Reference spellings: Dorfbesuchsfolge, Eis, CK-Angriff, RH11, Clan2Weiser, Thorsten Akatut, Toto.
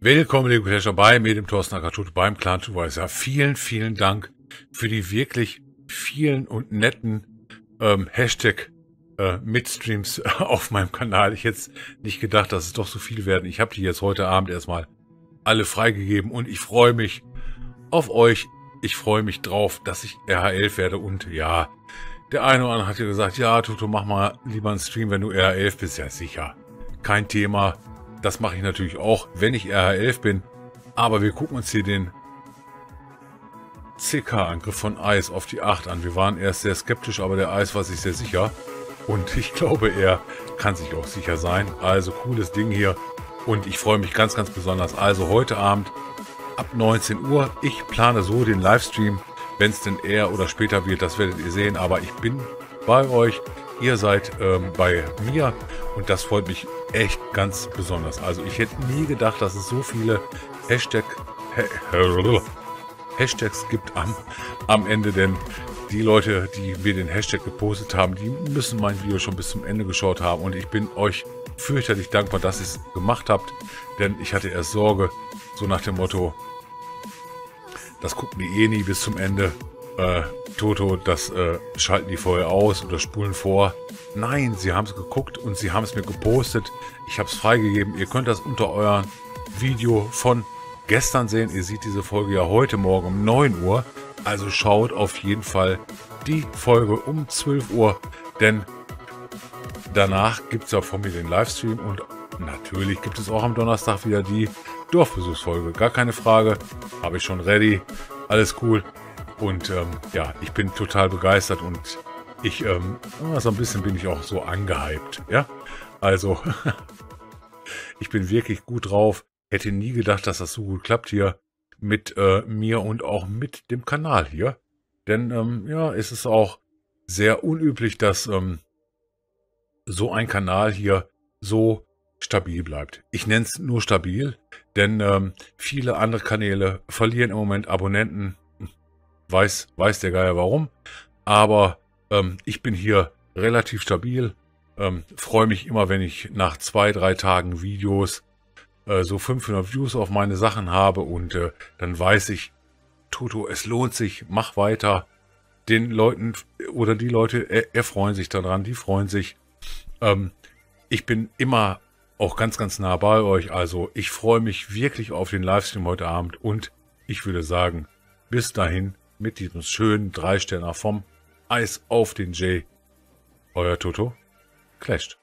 Willkommen, liebe Kollegen, bei mir, dem Thorsten Akatut, beim Clan2Weiser. Vielen, vielen Dank für die wirklich vielen und netten Hashtag-Midstreams auf meinem Kanal. Ich hätte nicht gedacht, dass es doch so viel werden. Ich habe die jetzt heute Abend erstmal alle freigegeben und ich freue mich auf euch. Ich freue mich drauf, dass ich RH11 werde und ja, der eine oder andere hat ja gesagt, ja, Toto, mach mal lieber einen Stream, wenn du RH11 bist. Ja, sicher. Kein Thema. Das mache ich natürlich auch, wenn ich RH11 bin. Aber wir gucken uns hier den CK-Angriff von Eis auf die 8 an. Wir waren erst sehr skeptisch, aber der Eis war sich sehr sicher. Und ich glaube, er kann sich auch sicher sein. Also cooles Ding hier. Und ich freue mich ganz, ganz besonders. Also heute Abend ab 19 Uhr. Ich plane so den Livestream, wenn es denn eher oder später wird. Das werdet ihr sehen. Aber ich bin bei euch. Ihr seid bei mir und das freut mich echt ganz besonders. Also ich hätte nie gedacht, dass es so viele Hashtags gibt am Ende, denn die Leute, die mir den Hashtag gepostet haben, die müssen mein Video schon bis zum Ende geschaut haben und ich bin euch fürchterlich dankbar, dass ihr es gemacht habt, denn ich hatte erst Sorge, so nach dem Motto, das gucken die eh nie bis zum Ende. Toto, das schalten die vorher aus oder spulen vor. Nein, sie haben es geguckt und sie haben es mir gepostet. Ich habe es freigegeben. Ihr könnt das unter eurem Video von gestern sehen. Ihr seht diese Folge ja heute Morgen um 9 Uhr. Also schaut auf jeden Fall die Folge um 12 Uhr, denn danach gibt es ja von mir den Livestream und natürlich gibt es auch am Donnerstag wieder die Dorfbesuchsfolge. Gar keine Frage, habe ich schon ready. Alles cool. Und ja, ich bin total begeistert und ich, so ein bisschen bin ich auch so angehypt, ja. Also, ich bin wirklich gut drauf. Hätte nie gedacht, dass das so gut klappt hier mit mir und auch mit dem Kanal hier. Denn, ja, es ist auch sehr unüblich, dass so ein Kanal hier so stabil bleibt. Ich nenne es nur stabil, denn viele andere Kanäle verlieren im Moment Abonnenten. Weiß der Geier warum, aber ich bin hier relativ stabil, freue mich immer, wenn ich nach 2-3 Tagen Videos so 500 Views auf meine Sachen habe und dann weiß ich, Toto, es lohnt sich, mach weiter, den Leuten oder die Leute erfreuen sich daran, die freuen sich, ich bin immer auch ganz, ganz nah bei euch, also ich freue mich wirklich auf den Livestream heute Abend und ich würde sagen, bis dahin, mit diesem schönen 3-Sterner vom Eis auf den J. Euer Toto, clasht.